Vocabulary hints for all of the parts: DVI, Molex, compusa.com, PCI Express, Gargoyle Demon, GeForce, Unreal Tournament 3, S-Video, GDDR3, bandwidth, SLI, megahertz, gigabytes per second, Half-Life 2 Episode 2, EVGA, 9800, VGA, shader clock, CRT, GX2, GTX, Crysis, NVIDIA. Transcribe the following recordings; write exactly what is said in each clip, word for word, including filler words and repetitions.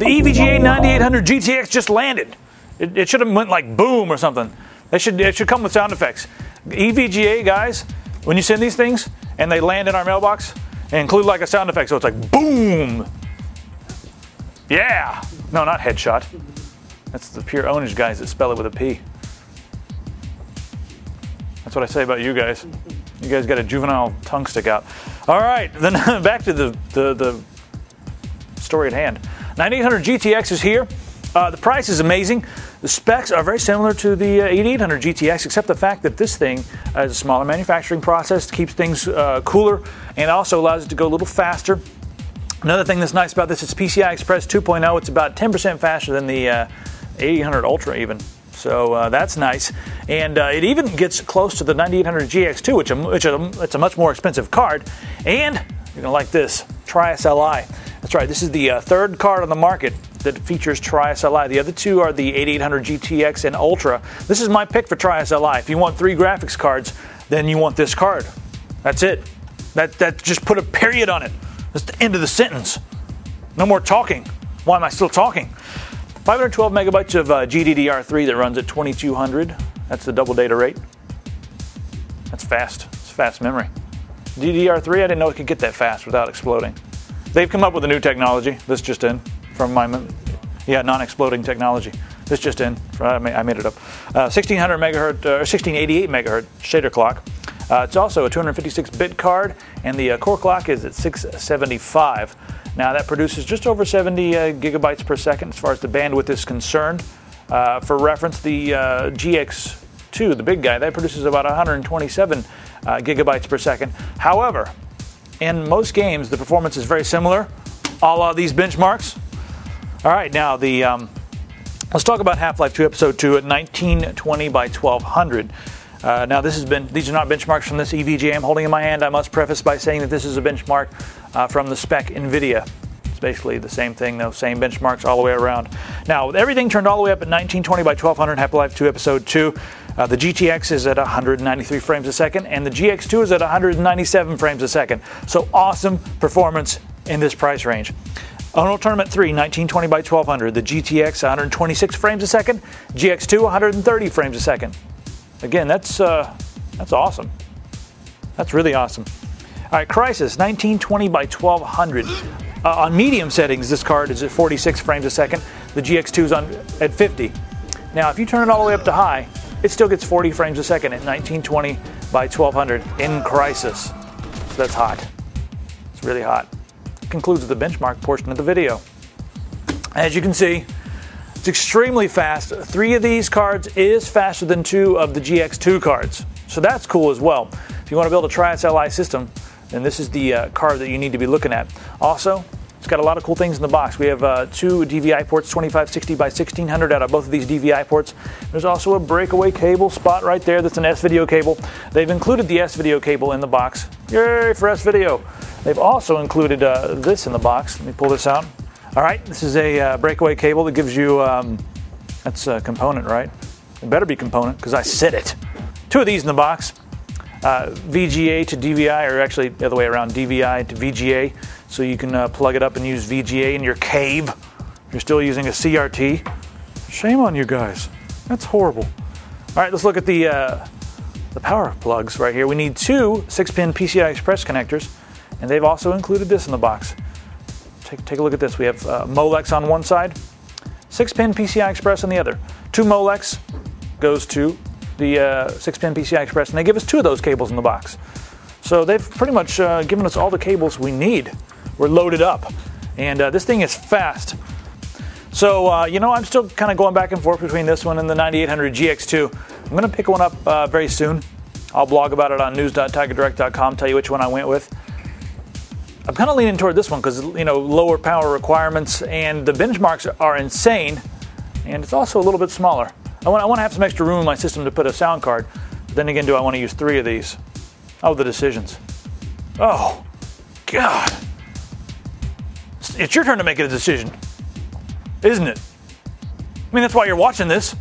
The E V G A ninety-eight hundred G T X just landed. It, it should have went like boom or something. They should, it should come with sound effects. E V G A, guys, when you send these things and they land in our mailbox, they include like a sound effect, so it's like boom. Yeah. No, not headshot. That's the pure ownage guys that spell it with a P. That's what I say about you guys. You guys got a juvenile tongue stick out. All right, then back to the, the, the story at hand. ninety-eight hundred G T X is here. Uh, the price is amazing. The specs are very similar to the uh, eighty-eight hundred G T X, except the fact that this thing has a smaller manufacturing process, keeps things uh, cooler, and also allows it to go a little faster. Another thing that's nice about this is P C I Express two point oh. It's about ten percent faster than the uh, eighty-eight hundred Ultra even. So uh, that's nice. And uh, it even gets close to the ninety-eight hundred G X two, which, which uh, it's a much more expensive card. And you're going to like this, Tri S L I. That's right, this is the uh, third card on the market that features Tri S L I. The other two are the eighty-eight hundred G T X and Ultra. This is my pick for Tri S L I. If you want three graphics cards, then you want this card. That's it. That, that just put a period on it. That's the end of the sentence. No more talking. Why am I still talking? five hundred twelve megabytes of uh, G D D R three that runs at twenty-two hundred. That's the double data rate. That's fast. It's fast memory. D D D R three, I didn't know it could get that fast without exploding. They've come up with a new technology. This just in from my, yeah, non-exploding technology. This just in. I made it up. Uh, sixteen hundred megahertz, or uh, sixteen eighty-eight megahertz shader clock. Uh, it's also a two hundred fifty-six bit card, and the uh, core clock is at six seventy-five. Now that produces just over seventy uh, gigabytes per second as far as the bandwidth is concerned. Uh, for reference, the uh, G X two, the big guy, that produces about one hundred twenty-seven uh, gigabytes per second. However, in most games, the performance is very similar, a la these benchmarks. All right, now the um, let's talk about Half-Life two Episode two at nineteen twenty by twelve hundred. Uh, now this has been, these are not benchmarks from this E V G A I'm holding in my hand. I must preface by saying that this is a benchmark uh, from the spec NVIDIA. It's basically the same thing though, same benchmarks all the way around. Now with everything turned all the way up at nineteen twenty by twelve hundred, Half-Life two Episode two, uh, the G T X is at one hundred ninety-three frames a second and the G X two is at one hundred ninety-seven frames a second. So awesome performance in this price range. Unreal Tournament three, nineteen twenty by twelve hundred, the G T X one hundred twenty-six frames a second, G X two one hundred thirty frames a second. Again, that's, uh, that's awesome. That's really awesome. All right, Crysis, nineteen twenty by twelve hundred. Uh, on medium settings, this card is at forty-six frames a second. The G X two is on, at fifty. Now, if you turn it all the way up to high, it still gets forty frames a second at nineteen twenty by twelve hundred in Crysis. So that's hot. It's really hot. Concludes the benchmark portion of the video. As you can see, it's extremely fast. Three of these cards is faster than two of the G X two cards, so that's cool as well. If you want to build a Tri S L I system, then this is the uh, card that you need to be looking at. Also, it's got a lot of cool things in the box. We have uh, two D V I ports, twenty-five sixty by sixteen hundred out of both of these D V I ports. There's also a breakaway cable spot right there that's an S-Video cable. They've included the S-Video cable in the box. Yay for S-Video! They've also included uh, this in the box. Let me pull this out. All right, this is a uh, breakaway cable that gives you, um, that's a component, right? It better be component because I said it. Two of these in the box. Uh, V G A to D V I, or actually the other way around, D V I to V G A, so you can uh, plug it up and use V G A in your cave. If you're still using a C R T. Shame on you guys. That's horrible. All right, let's look at the uh, the power plugs right here. We need two six-pin P C I Express connectors, and they've also included this in the box. Take, take a look at this. We have uh, Molex on one side, six-pin P C I Express on the other. Two Molex goes to the uh, six-pin P C I Express, and they give us two of those cables in the box. So they've pretty much uh, given us all the cables we need. We're loaded up, and uh, this thing is fast. So uh, you know, I'm still kind of going back and forth between this one and the ninety-eight hundred G X two. I'm going to pick one up uh, very soon. I'll blog about it on news dot tiger direct dot com, tell you which one I went with. I'm kind of leaning toward this one because, you know, lower power requirements and the benchmarks are insane, and it's also a little bit smaller. I want, I want to have some extra room in my system to put a sound card. But then again, do I want to use three of these? Oh, the decisions. Oh, God. It's, it's your turn to make a decision, isn't it? I mean, that's why you're watching this.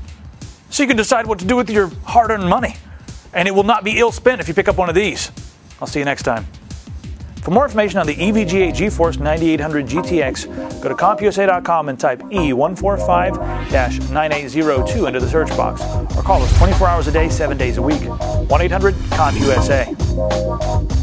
So you can decide what to do with your hard-earned money. And it will not be ill-spent if you pick up one of these. I'll see you next time. For more information on the E V G A GeForce ninety-eight hundred G T X, go to compusa dot com and type E one four five nine eight zero two into the search box, or call us twenty-four hours a day, seven days a week. one eight hundred COM U S A.